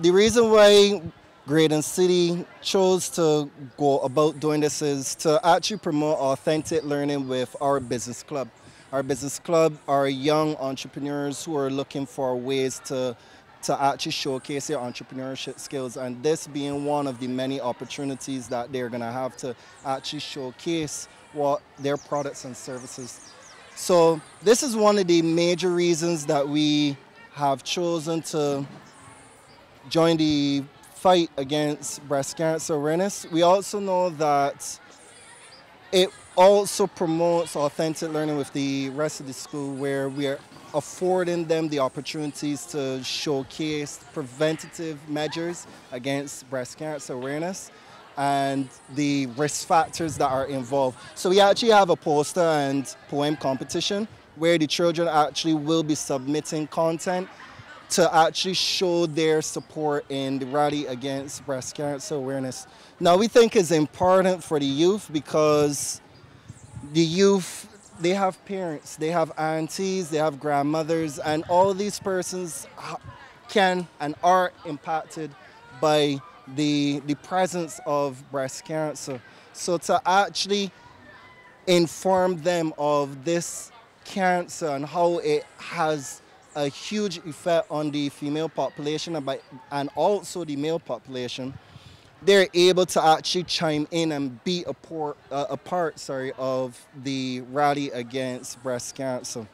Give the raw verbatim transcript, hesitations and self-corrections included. The reason why Graydon City chose to go about doing this is to actually promote authentic learning with our business club. Our business club are young entrepreneurs who are looking for ways to, to actually showcase their entrepreneurship skills, and this being one of the many opportunities that they're going to have to actually showcase what their products and services. So this is one of the major reasons that we have chosen to join the fight against breast cancer awareness. We also know that it also promotes authentic learning with the rest of the school, where we are affording them the opportunities to showcase preventative measures against breast cancer awareness and the risk factors that are involved. So we actually have a poster and poem competition where the children actually will be submitting content to actually show their support in the rally against breast cancer awareness. Now, we think it's important for the youth because the youth, they have parents, they have aunties, they have grandmothers, and all these persons can and are impacted by the, the presence of breast cancer. So to actually inform them of this cancer and how it has a huge effect on the female population and, by, and also the male population, they're able to actually chime in and be a, por, uh, a part sorry, of the rally against breast cancer.